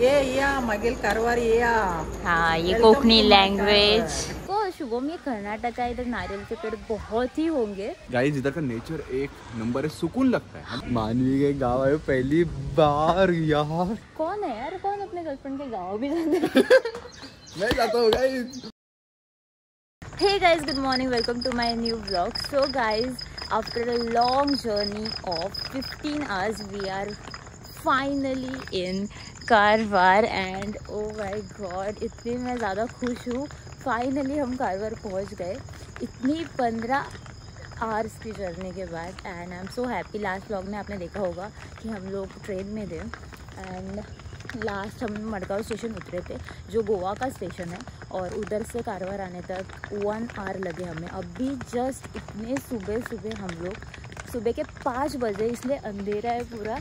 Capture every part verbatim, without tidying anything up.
ये या मगेल कारवार ये या हाँ ये कोकनी लैंग्वेज को शुभम ये कर्नाटक का इधर नारियल के पेड़ बहुत ही होंगे गाइस। इधर का नेचर एक नंबर है, सुकून लगता है। मानवी के गांव आए पहली बार यार। कौन है यार, कौन अपने गर्लफ्रेंड के गांव भी जाता है? मैं जाता हूँ guys. Hey guys, good morning, welcome to my new blog. So guys, after a long journey of fifteen hours we are finally in Karwar and oh my God, इतनी मैं ज़्यादा खुश हूँ। फाइनली हम कारवार पहुँच गए इतनी पंद्रह आवर्स की जर्नी के बाद and I am so happy. Last vlog में आपने देखा होगा कि हम लोग ट्रेन में थे एंड लास्ट हम मडगांव स्टेशन उतरे थे जो गोवा का स्टेशन है और उधर से कारवार आने तक वन आवर लगे हमें। अभी जस्ट इतने सुबह सुबह हम लोग सुबह के पाँच बजे, इसलिए अंधेरा है पूरा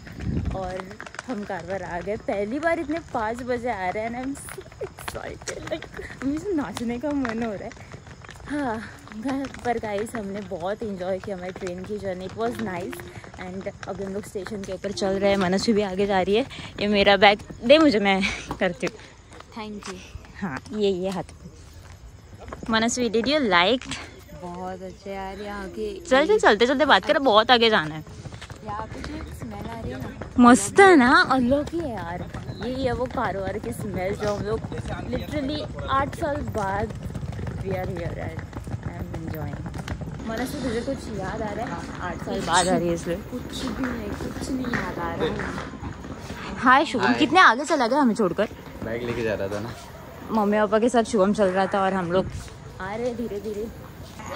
और हम कारवार आ गए। पहली बार इतने पाँच बजे आ रहे हैं एंड एक्साइटेड, मुझे नाचने का मन हो रहा है। हाँ घर पर गाइस, हमने बहुत एंजॉय किया हमारी ट्रेन की journey, it was nice. And अभी हम लोग स्टेशन के ऊपर चल रहे हैं, मनस्वी भी आगे जा रही है। ये मेरा बैग दे मुझे, मैं करती हूँ थैंक यू। हाँ ये ये हाथ मनस्वी, डिड यू लाइक? बहुत अच्छे यार, यहाँ के चलते चलते चलते बात करें, बहुत आगे जाना है। मस्त है ना, अलौकिक है यार। ये है वो कारवार की स्मेल जो हम लोग लिटरली आठ साल बाद we are here and I am enjoying. मन से तुझे कुछ याद आ रहा है? आठ साल बाद आ रही है इसलिए कुछ भी नहीं, कुछ नहीं याद आ रहा है। हाय शुभम, कितने आगे चला गया हमें छोड़कर। बाइक लेके जा रहा था ना, मम्मी पापा के साथ शुभम चल रहा था और हम लोग आ रहे धीरे धीरे।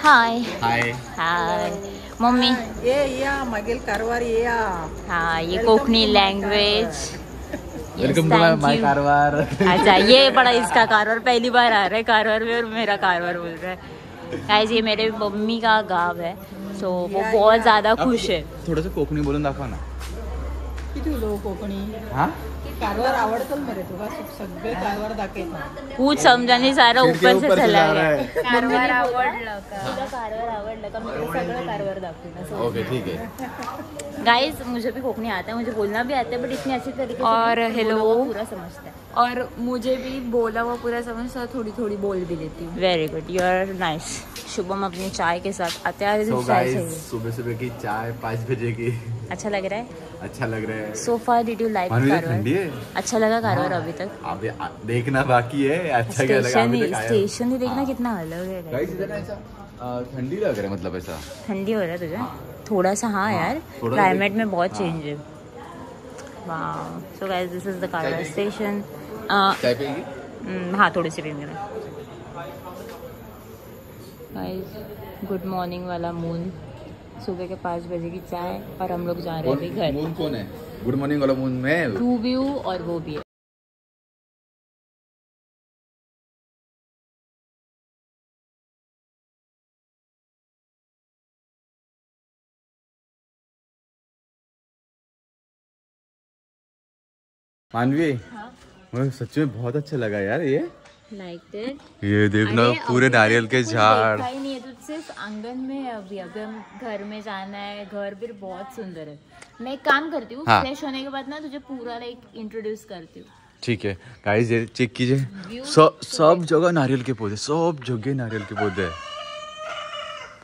हाय हाय हाय मम्मी, ये या मगेल कारवार ये या हाँ ये Konkani language. Welcome to my Karwar. अच्छा ये बड़ा इसका कारवार, पहली बार आ रहा है कारवार में और मेरा कारवार बोल रहा है। गाइस ये मेरे मम्मी का गाँव है सो वो बहुत ज्यादा खुश है। थोड़ा सा कोकनी बोलून दाखवा ना किती लोक कोकणी। हाँ कारवार आवडतं मेरे तुला, सगळे कारवार दाखवतो पूछ समजाने सारा ऊपर से चला आहे। कारवार आवडलं का तुला? कारवार आवडलं का? मी सगळं कारवार दाखवतो। ओके ठीक है गाइस, मुझे भी कोकणी आता है, मुझे बोलना भी आता है बट इतनी अच्छी तरीके से और हेलो पूरा समझता है और मुझे भी बोला वो पूरा समझता, थोड़ी थोड़ी बोल भी लेती हूँ। Very good, you are nice. Shubham अपनी चाय के साथ आते हैं। सुबह सुबह की चाय पाँच बजे की, अच्छा लग रहा है, अच्छा लग रहा है। So far did you like Karwar? अच्छा लगा कारवार अभी तक? अभी देखना बाकी है अच्छा क्या लगा अभी तक। स्टेशन ही देखना कितना अलग है गाइस। इधर ऐसा ठंडी लग रहा है, मतलब ऐसा ठंडी हो रहा है तुझे थोड़ा सा? हाँ यार क्लाइमेट में बहुत चेंज है। Wow so guys this is the Karwar station. चाय पिएंगे? हाँ थोड़ी सी पिएंगे गाइस। गुड मॉर्निंग वाला मून, सुबह के पाँच बजे की चाय और हम लोग जा रहे हैं घर। मून कौन है? गुड मॉर्निंग वाला मून मैं, तू भी हूँ और वो भी है। मानवी हाँ? मुझे सच में बहुत अच्छा लगा यार ये Like ये देखना पूरे नारियल के झाड़। नहीं है तो सिर्फ आंगन में है अभी, अभी हम घर में जाना है। घर भी बहुत सुंदर है। मैं एक काम करती हूँ हाँ। फ्रेश होने के बाद ना तुझे पूरा लाइक इंट्रोड्यूस करती हूँ ठीक है। गाइस ये चेक कीजिए, सब सब जगह नारियल के पौधे, सब जगह नारियल के पौधे,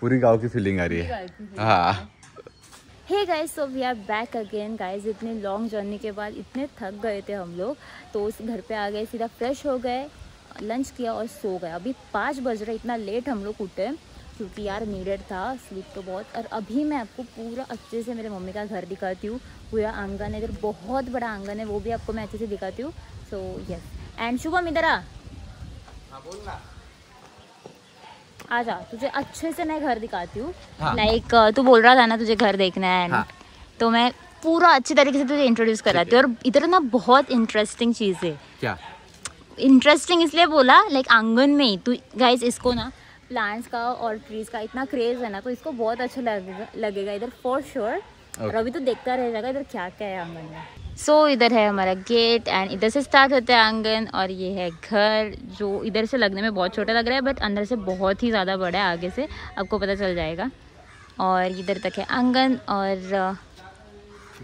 पूरी गाँव की फीलिंग आ रही है हाँ। Hey guys so we are back again guys. इतने लॉन्ग जर्नी के बाद इतने थक गए थे हम लोग तो उस घर पे आ गए, सीधा फ्रेश हो गए, लंच किया और सो गया। अभी पाँच बज रहे, इतना लेट हम लोग उठे क्योंकि यार नीडेड था स्लीप तो बहुत। और अभी मैं आपको पूरा अच्छे से मेरे मम्मी का घर दिखाती हूँ, पूरा आंगन है इधर, बहुत बड़ा आंगन है, वो भी आपको मैं अच्छे से दिखाती हूँ। सो यस एंड शुभम इधर आ, आजा तुझे अच्छे से मैं घर दिखाती हूँ हाँ। लाइक तू बोल रहा था ना तुझे घर देखना है हाँ। तो मैं पूरा अच्छी तरीके से तुझे इंट्रोड्यूस कराती हूँ। और इधर ना बहुत इंटरेस्टिंग चीज़ है। क्या इंटरेस्टिंग? इसलिए बोला लाइक आंगन में ही तू। गाइस इसको ना प्लांट्स का और ट्रीज का इतना क्रेज है ना तो इसको बहुत अच्छा लगेगा लगेगा इधर फॉर श्योर sure। और अभी तो देखता रह जाएगा इधर क्या क्या है आंगन में। सो so, इधर है हमारा गेट एंड इधर से स्टार्ट होता है आंगन और ये है घर जो इधर से लगने में बहुत छोटा लग रहा है बट अंदर से बहुत ही ज़्यादा बड़ा है, आगे से आपको पता चल जाएगा। और इधर तक है आंगन और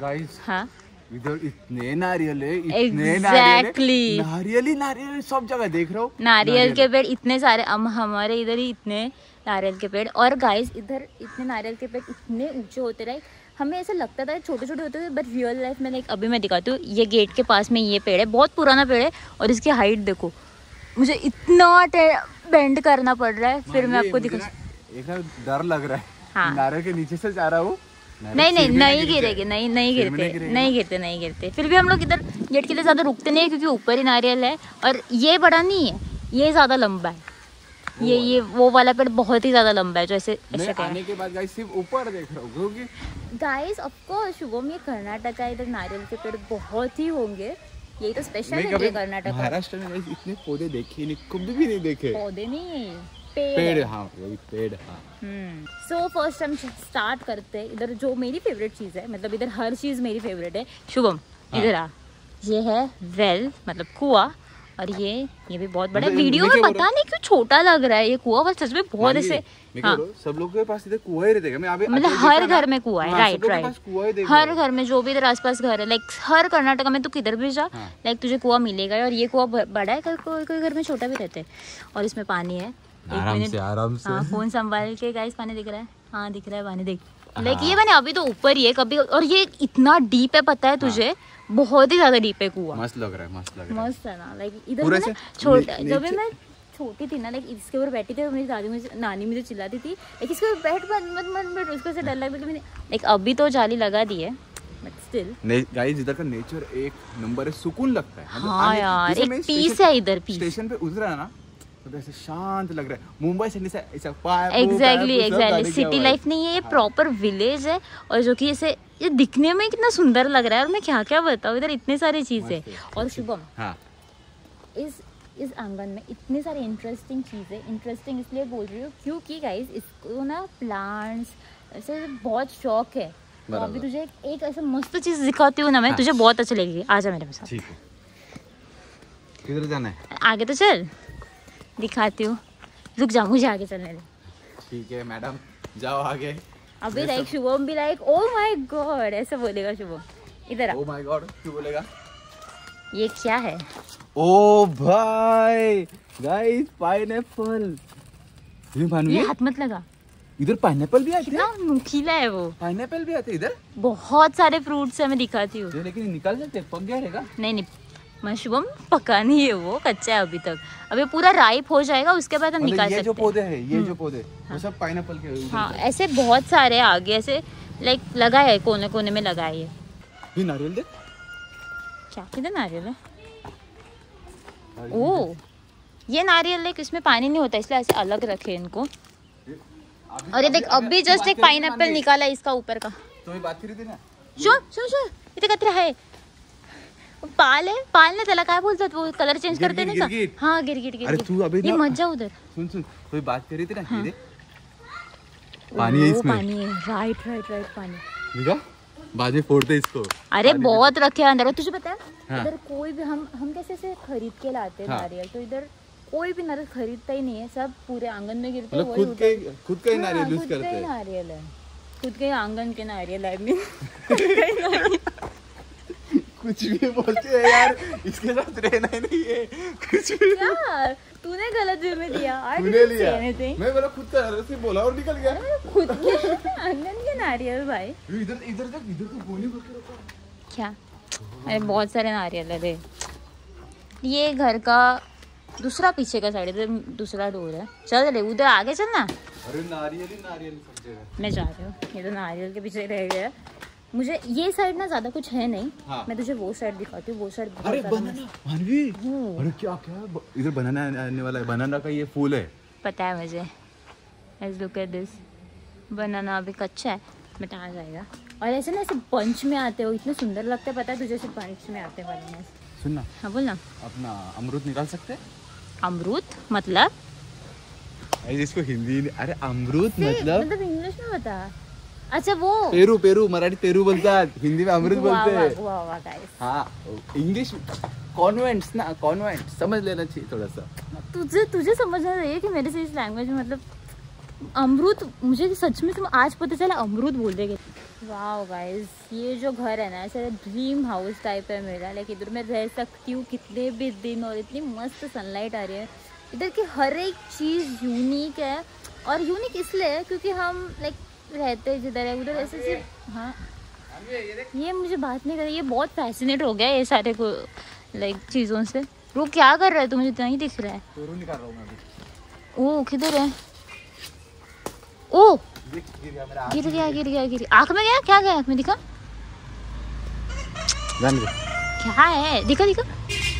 गाइस हाँ इतने नारियल है, इतने exactly. नारियल ही नारियल सब जगह देख रहा हूँ। नारियल के पेड़ इतने सारे, हम हमारे इधर ही इतने नारियल के पेड़। और गाइस इधर इतने नारियल के पेड़ इतने ऊंचे होते रहे, हमें ऐसा लगता था छोटे छोटे होते थे, बट रियल लाइफ में लाइक अभी मैं दिखाती हूँ। ये गेट के पास में ये पेड़ है, बहुत पुराना पेड़ है और इसकी हाइट देखो, मुझे इतना बेंड करना पड़ रहा है। फिर मैं आपको दिखा, डर लग रहा है। हाँ। नारियल के नीचे से जा रहा हूँ। नहीं नहीं नहीं गिरेगी, नहीं नहीं गिरते, नहीं गिरते नहीं गिरते। फिर भी हम लोग इधर गेट के लिए ज़्यादा रुकते नहीं है क्योंकि ऊपर ही नारियल है। और ये बड़ा नहीं है, ये ज़्यादा लंबा है, ये ये वो वाला पेड़ बहुत ही ज़्यादा लंबा है जो ऐसे ऐसे आने के बाद गाइस सिर्फ ऊपर देख रहा हूँ क्योंकि गाइस ऑफकोर्स शुभम ये कर्नाटका, इधर नारियल के पेड़ बहुत ही होंगे। यही तो स्पेशल है कर्नाटक, महाराष्ट्र में इतने पौधे देखे नहीं, खुद भी नहीं देखे पौधे नहीं है, पेड़। हाँ, पेड़। हाँ। सो फर्स्ट हम स्टार्ट करते हैं। इधर जो मेरी फेवरेट चीज़ है, मतलब इधर हर चीज़ मेरी फेवरेट है। शुभम हाँ। इधर आ, ये है वेल मतलब कुआ, और ये ये भी बहुत बड़ा। वीडियो में पता नहीं क्यों छोटा लग रहा है ये कुआ, बस सच में बहुत ऐसे। हाँ। सब लोगों के पास इधर कुआ ही रहेगा, मतलब हर घर में कुआ है। राइट राइट, हर घर में जो भी इधर आसपास घर है, लाइक हर कर्नाटका में तू किधर भी जा लाइक तुझे कुआ मिलेगा। और ये कुआ बड़ा है, कोई घर में छोटा भी रहता है। और इसमें पानी है, आराम से आराम से। हाँ, फोन संभाल के गाइस, पानी दिख रहा है। हाँ दिख रहा है पानी, देख लाइक ये मैंने अभी तो ऊपर ही है कभी। और ये इतना डीप है, पता है तुझे, बहुत ही ज्यादा डीप है कुआं। मस्त लग रहा है, मस्त लग रहा है, मस्त है ना। लाइक इधर ना छोटा, जब मैं छोटी थी ना लाइक इसके ऊपर बैठी थी, मेरी दादी मुझे नानी मुझे चिल्लाती थी इसके ऊपर बैठ मत मत बैठ, उसको से डर लगता था। लाइक अभी तो जाली लगा दी है, गाइस इधर का नेचर एक नंबर है, सुकून लगता है। हाँ यार, एक पीस है इधर। पीस स्टेशन पे उतरा ना तो ऐसे शांत लग रहा है। मुंबई से ऐसा एग्जैक्टली एग्जैक्टली सिटी लाइफ नहीं है, ये प्रॉपर विलेज है। और जो कि ऐसे ये दिखने में कितना सुंदर लग रहा है, और मैं क्या क्या बताऊँ, इधर इतने सारी चीजें। और शुभम हाँ। इस इस आंगन में इतने सारे इंटरेस्टिंग चीज़ें, इंटरेस्टिंग इसलिए बोल रही हूँ क्योंकि गाइस इसको ना प्लांट्स ऐसे बहुत शौक है। तो अभी तुझे एक ऐसा मस्त चीज़ दिखाती हूँ ना मैं, तुझे बहुत अच्छी लगेगी। आ जा मेरे साथ। किधर जाना है? आगे तो चल, दिखाती हूँ। रुक जा, मुझे आगे चलने दो। ठीक है मैडम, जाओ आगे। अभी लाइक शुभम भी लाइक ओ माय गॉड ऐसे बोलेगा। शुभम इधर आ, ओ माय गॉड क्यों बोलेगा? ये क्या है? ओ भाई गाइस पाइनएप्पल, ये मानो ये हाथ मत लगा। इधर पाइनएप्पल भी आते हैं, नुकीला है वो। पाइनएप्पल भी आते हैं इधर, बहुत सारे फ्रूट्स है। मैं दिखाती हूँ, लेकिन निकाल सकते, पक गया रहेगा। नहीं नहीं मशरूम पका नहीं है, वो कच्चा है अभी तक। अभी पूरा राइप हो जाएगा, उसके बाद हम निकाल सकते हैं। ये जो पौधे हैं, ये जो पौधे वो सब पाइनएप्पल के। हाँ ऐसे बहुत सारे आगे ऐसे लाइक लगा है, कोने कोने में लगा है। ये ये नारियल देख, क्या किधर नारियल है? ओ ये नारियल है, इसमें पानी नहीं होता इसलिए ऐसे अलग रखे इनको। और ये देख अभी जस्ट एक पाइनएप्पल निकाला इसका ऊपर का। तो ये बात करी थी ना, शो शो शो इथे कतरा है, पाल है, पाल ने त्याला काय बोलतात वो कलर चेंज करते ना का। हाँ गिरगिट गिरगिट। अरे तू अभी ये मजा उधर सुन सुन कोई बात कर रही थी ना। हाँ। ये पानी है इसमें, पानी है। राइट राइट राइट पानी देखा, बाद में फोड़ते इसको। अरे बहुत रखे हैं अंदर, तुझे पता है। हाँ। इधर कोई भी हम हम कैसे से खरीद के लाते हैं नारियल, तो इधर कोई भी नारियल खरीदता ही नहीं है, सब पूरे आंगन में गिरते हैं। खुद के खुद का ही नारियल यूज करते हैं, नारियल है खुद के आंगन के नारियल है। कुछ भी बोलते हैं यार, इसके साथ रहना ही नहीं है कुछ भी। यार तूने गलत वे में दिया, तूने लिया। मैं बोला खुद का नारियल से बोला और निकल गया। खुद के आंगन के नारियल भाई, इधर इधर तक इधर तो गोली भर के रखा क्या? अरे बहुत सारे नारियल है। ये घर का दूसरा पीछे का साइड, इधर दूसरा डोर है। चल रे उधर आगे चल ना। अरे नारियल ही नारियल सब जगह। मैं जा रही हूँ, ये तो नारियल के पीछे रह गया। मुझे ये साइड ना ज्यादा कुछ है नहीं। हाँ। मैं तुझे वो साइड दिखाती हूँ, वो साइड। अरे बनाना मानवी, अरे क्या क्या इधर बनाना आने वाला है। बनाना का ये फूल है, पता है मुझे। Let's look at this. बनाना अभी कच्चा है, मिटा जाएगा। और ऐसे ना ऐसे बंच में आते हो, इतने सुंदर लगते हैं, पता है तुझे। ऐसे बंच में आते बनाना। सुनना हाँ बोलना, अपना अमरूद निकाल सकते। अमरूद मतलब इसको हिंदी, अरे अमरूद मतलब इंग्लिश में बता। अच्छा वो पेरू, पेरू मराठी पेरू बोलता है, हिंदी में अमृत बोलते हैं। हाँ इंग्लिश कॉन्वेंट्स ना, कॉन्वेंट समझ लेना चाहिए थोड़ा सा। तुझे तुझे समझना चाहिए कि मेरे से इस लैंग्वेज में मतलब अमृत। मुझे सच में आज पता चला अमृत बोल देंगे। वाह गाइस, ये जो घर है ना ऐसा ड्रीम हाउस टाइप है मेरा। लाइक इधर मैं रह सकती हूँ कितने भी दिन, और इतनी मस्त सनलाइट आ रही है। इधर की हर एक चीज़ यूनिक है, और यूनिक इसलिए है क्योंकि हम लाइक रहते जिधर है उधर ऐसे चीज। हाँ, ये मुझे बात नहीं कर रही, ये बहुत फैसिनेट हो गया ये सारे को लाइक चीज़ों से। वो क्या कर रहा है? तो मुझे इतना ही दिख रहा है। ओह किधर है? ओह गिर गया गिर गया गिर गया। आँख में गया? क्या गया आँख में? दिखा क्या है? दिखा दिखा।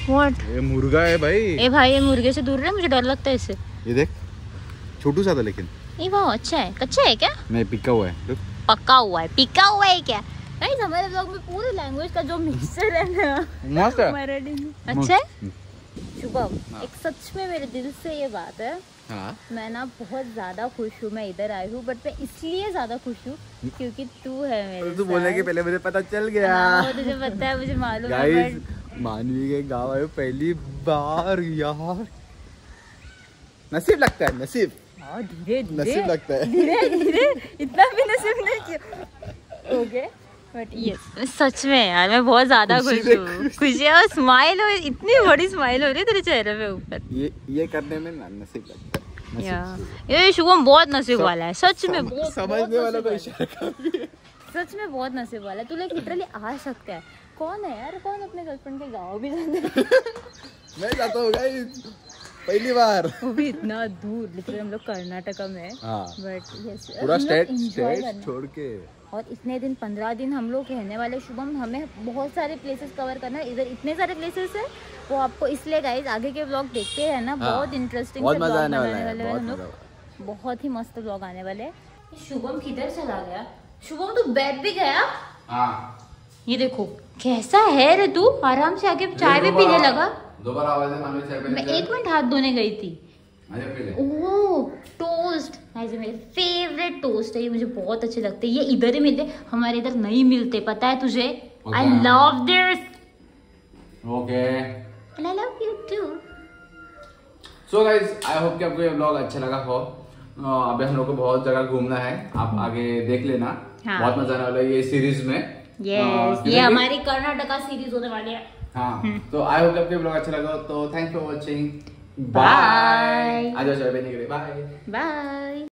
व्हाट? ये मुर्गा है भाई। ए भाई ये मुर्गे से दूर रहे, मुझे डर लगता है इससे। ये देख छोटू सा था लेकिन ये वाह अच्छा है। कच्चा है क्या? नहीं पिका हुआ है। पक्का हुआ है, पिका हुआ है क्या? गाइस हमारे ब्लॉग में पूरे लैंग्वेज का जो मिक्सचर है ना मराठी में अच्छा है। शुभम एक सच में मेरे दिल से ये बात है, हाँ। मैं ना बहुत ज़्यादा खुश हूँ मैं इधर आई हूँ, बट मैं इसलिए ज़्यादा खुश हूँ क्योंकि तू है मेरे। तू बोलने के पहले मुझे पता चल गया। हाँ, तुझे पता है, मुझे मालूम है। मानवी के गाँव आयो पहली बार यार। नसीब लगता है, नसीब। हाँ धीरे धीरे लगता है, धीरे धीरे, इतना भी नसीब नहीं किया। ओके बट ये सच में यार मैं बहुत ज्यादा खुश हूँ। खुशी और स्माइल हो, इतनी बड़ी स्माइल हो रही है तेरे चेहरे पे ऊपर। ये ये करने में ना नसीब लगता है। यार ये शुभम बहुत नसीब वाला है सच में। समझने वाला कोई शक सच में बहुत नसीब वाला है। तू लोग लिटरली आ सकता है। कौन है यार? कौन अपने गर्लफ्रेंड के गाँव भी जाते? मैं जाता हूँ पहली बार, वो भी इतना दूर। लिटरली हम लोग कर्नाटका में है, बट पूरा स्टेट स्टेट छोड़ के। और इतने दिन पंद्रह दिन हम लोग रहने वाले शुभम, हमें बहुत सारे प्लेसेस कवर करना है। इधर इतने सारे प्लेसेस हैं, वो आपको इसलिए गाइस आगे के ब्लॉग देखते हैं ना। हाँ, बहुत इंटरेस्टिंग से ब्लॉग आने वाले हैं हम लोग। बहुत ही मस्त ब्लॉग आने वाले हैं। शुभम किधर चला गया? शुभम तू बैठ भी गया? हाँ। ये देखो कैसा है रे तू, आराम से आके चाय भी पीने लगा। दोबारा मैं एक मिनट हाथ धोने गई थी। ओह टोस्ट, ये मेरे फेवरेट टोस्ट है, ये मुझे बहुत अच्छे लगते हैं। ये इधर ही मिलते, हमारे इधर नहीं मिलते, पता है तुझे। I love this. Okay and I love you too. So guys I hope कि आपको ये व्लॉग अच्छा लगा हो। अभी हम लोग को बहुत जगह घूमना है, आप आगे देख लेना। हाँ। बहुत मजा आने वाला है ये सीरीज में। यस, ये हमारी कर्नाटका सीरीज होने वाली है। हाँ तो आई होप कि आपको ये व्लॉग अच्छा लगा हो। तो thanks for watching. Bye. Bye. Bye.